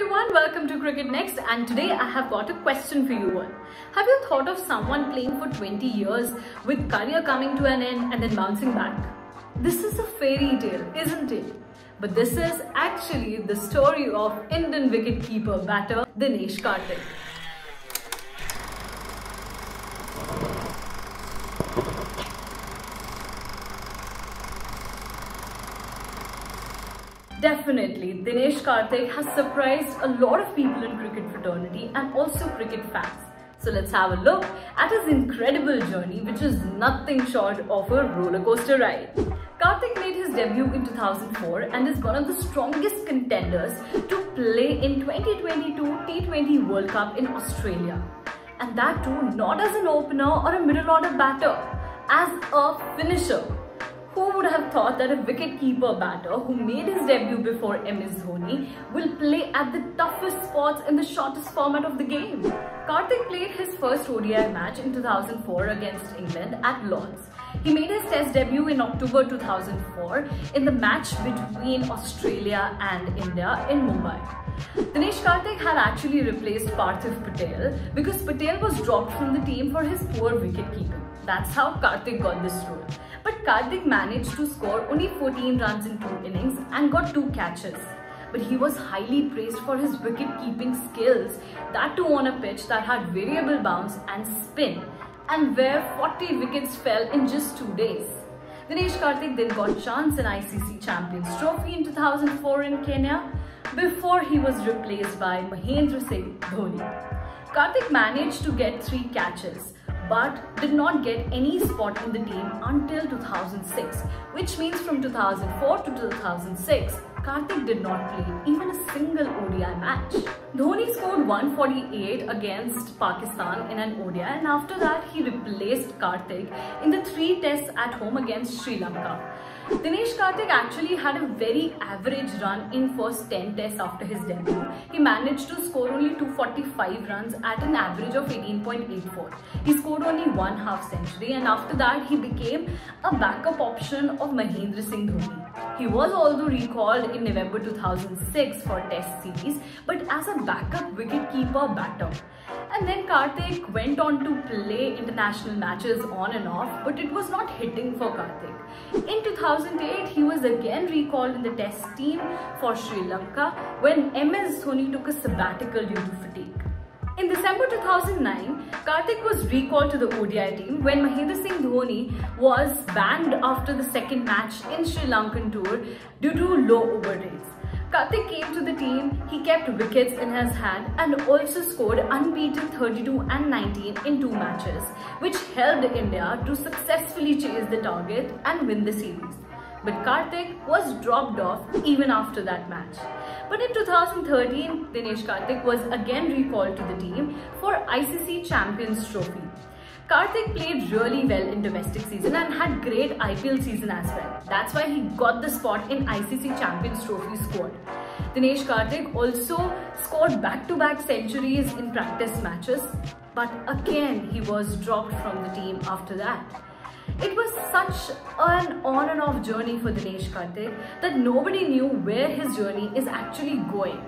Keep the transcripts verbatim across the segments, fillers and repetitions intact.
everyone, welcome to Cricket Next, and today I have got a question for you all. Have you thought of someone playing for twenty years with career coming to an end and then bouncing back? This is a fairy tale, isn't it? But this is actually the story of Indian wicketkeeper batter Dinesh Karthik. Definitely, Dinesh Karthik has surprised a lot of people in cricket fraternity and also cricket fans. So let's have a look at his incredible journey, which is nothing short of a roller coaster ride. Karthik made his debut in two thousand four and is one of the strongest contenders to play in twenty twenty-two T twenty World Cup in Australia. And that too not as an opener or a middle order batter, as a finisher. Who would have thought that a wicketkeeper batter who made his debut before M S Dhoni will play at the toughest spots in the shortest format of the game? Karthik played his first O D I match in two thousand four against England at Lord's. He made his test debut in October two thousand four in the match between Australia and India in Mumbai. Dinesh Karthik had actually replaced Parthiv Patel because Patel was dropped from the team for his poor wicketkeeping. That's how Karthik got this role. But Karthik managed to score only fourteen runs in two innings and got two catches. But he was highly praised for his wicket-keeping skills, that too on a pitch that had variable bounce and spin, and where forty wickets fell in just two days. Dinesh Karthik then got chance in I C C Champions Trophy in two thousand four in Kenya, before he was replaced by Mahendra Singh Dhoni. Karthik managed to get three catches, but did not get any spot in the team until two thousand six, which means from two thousand four to two thousand six, Karthik did not play even a single O D I match. Dhoni scored one forty-eight against Pakistan in an O D I, and after that he replaced Karthik in the three tests at home against Sri Lanka. Dinesh Karthik actually had a very average run in first ten tests after his debut. He managed to score only two forty-five runs at an average of eighteen point eight four. He scored only one half century, and after that he became a backup option of Mahendra Singh Dhoni. He was also recalled in November two thousand six for Test series, but as a backup wicketkeeper batter. And then Karthik went on to play international matches on and off, but it was not hitting for Karthik. In two thousand eight, he was again recalled in the Test team for Sri Lanka when M S Dhoni took a sabbatical due to fatigue. In December two thousand nine, Karthik was recalled to the O D I team when Mahendra Singh Dhoni was banned after the second match in Sri Lankan tour due to low over rates. Karthik came to the team, he kept wickets in his hand and also scored unbeaten thirty-two and nineteen in two matches, which helped India to successfully chase the target and win the series. But Karthik was dropped off even after that match. But in two thousand thirteen, Dinesh Karthik was again recalled to the team for I C C Champions Trophy. Karthik played really well in domestic season and had great I P L season as well. That's why he got the spot in I C C Champions Trophy squad. Dinesh Karthik also scored back-to-back centuries in practice matches, but again he was dropped from the team after that. It was such an on and off journey for Dinesh Karthik that nobody knew where his journey is actually going.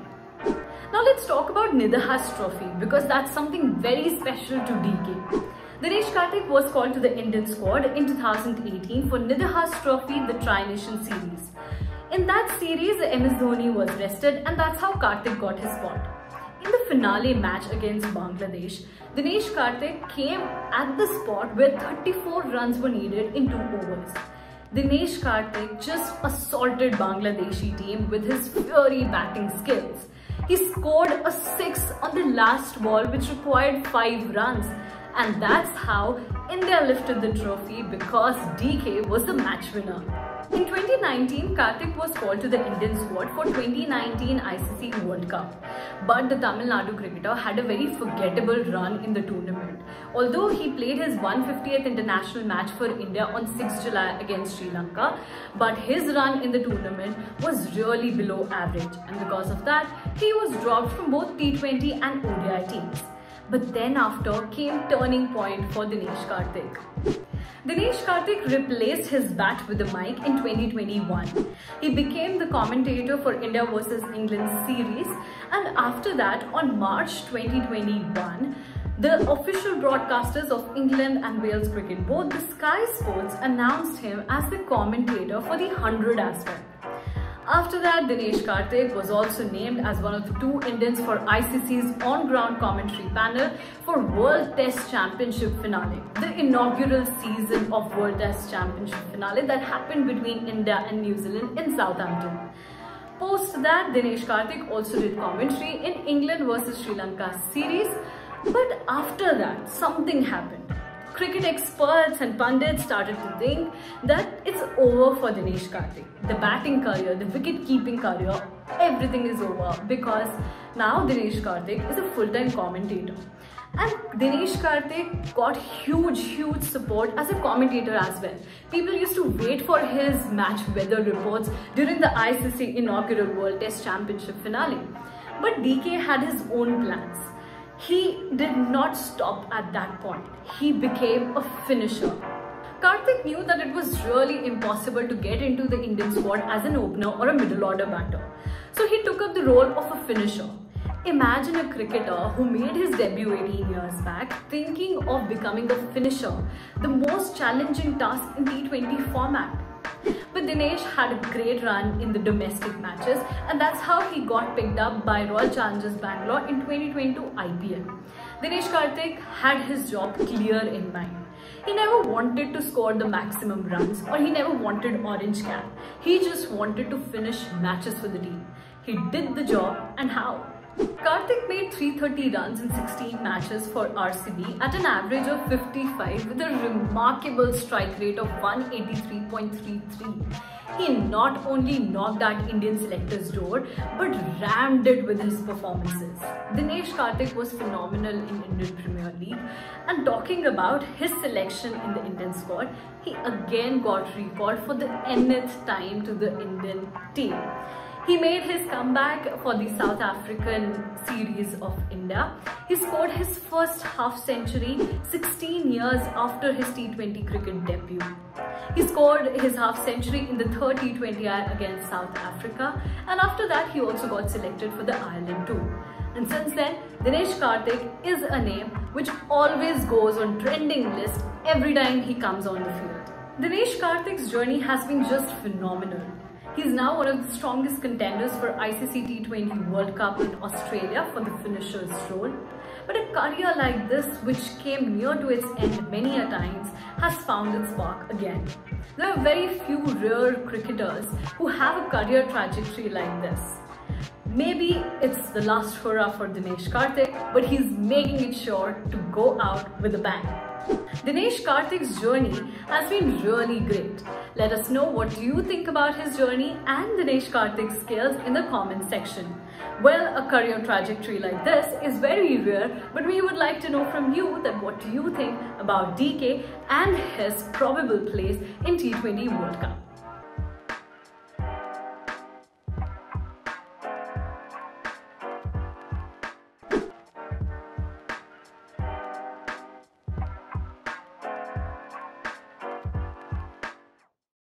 Now let's talk about Nidahas Trophy, because that's something very special to D K. Dinesh Karthik was called to the Indian squad in two thousand eighteen for Nidahas Trophy, the Tri-Nation series. In that series, M S Dhoni was rested, and that's how Karthik got his spot. In the finale match against Bangladesh, Dinesh Karthik came at the spot where thirty-four runs were needed in two overs. Dinesh Karthik just assaulted Bangladeshi team with his fiery batting skills. He scored a six on the last ball, which required five runs, and that's how India lifted the trophy, because D K was the match winner. In twenty nineteen, Karthik was called to the Indian squad for twenty nineteen I C C World Cup. But the Tamil Nadu cricketer had a very forgettable run in the tournament. Although he played his one hundred fiftieth international match for India on sixth July against Sri Lanka, but his run in the tournament was really below average, and because of that, he was dropped from both T twenty and O D I teams. But then after came turning point for Dinesh Karthik. Dinesh Karthik replaced his bat with the mic in twenty twenty-one. He became the commentator for India versus England series, and after that, on March twenty twenty-one, the official broadcasters of England and Wales cricket, both the Sky Sports, announced him as the commentator for the one hundred as well. After that, Dinesh Karthik was also named as one of the two Indians for I C C's on-ground commentary panel for World Test Championship Finale, the inaugural season of World Test Championship Finale that happened between India and New Zealand in Southampton. Post that, Dinesh Karthik also did commentary in England versus Sri Lanka series, but after that, something happened. Cricket experts and pundits started to think that it's over for Dinesh Karthik. The batting career, the wicket-keeping career, everything is over, because now Dinesh Karthik is a full-time commentator. And Dinesh Karthik got huge, huge support as a commentator as well. People used to wait for his match weather reports during the I C C inaugural World Test Championship Finale. But D K had his own plans. He did not stop at that point. He became a finisher. Karthik knew that it was really impossible to get into the Indian squad as an opener or a middle order batter. So he took up the role of a finisher. Imagine a cricketer who made his debut eighteen years back thinking of becoming a finisher, the most challenging task in T twenty format. But Dinesh had a great run in the domestic matches, and that's how he got picked up by Royal Challengers Bangalore in twenty twenty-two I P L. Dinesh Karthik had his job clear in mind. He never wanted to score the maximum runs, or he never wanted orange cap. He just wanted to finish matches for the team. He did the job, and how? Karthik made three hundred thirty runs in sixteen matches for R C B at an average of fifty-five with a remarkable strike rate of one eighty-three point three three. He not only knocked at Indian selectors' door but rammed it with his performances. Dinesh Karthik was phenomenal in Indian Premier League, and talking about his selection in the Indian squad, he again got recalled for the nth time to the Indian team. He made his comeback for the South African series of India. He scored his first half-century sixteen years after his T twenty cricket debut. He scored his half-century in the third T twenty I against South Africa, and after that he also got selected for the Ireland tour. And since then, Dinesh Karthik is a name which always goes on trending list every time he comes on the field. Dinesh Karthik's journey has been just phenomenal. He is now one of the strongest contenders for I C C T twenty World Cup in Australia for the finisher's role. But a career like this, which came near to its end many a times, has found its spark again. There are very few rare cricketers who have a career trajectory like this. Maybe it's the last hurrah for Dinesh Karthik, but he's making it sure to go out with a bang. Dinesh Karthik's journey has been really great. Let us know what you think about his journey and Dinesh Karthik's skills in the comment section. Well, a career trajectory like this is very rare, but we would like to know from you that what do you think about D K and his probable place in T twenty World Cup.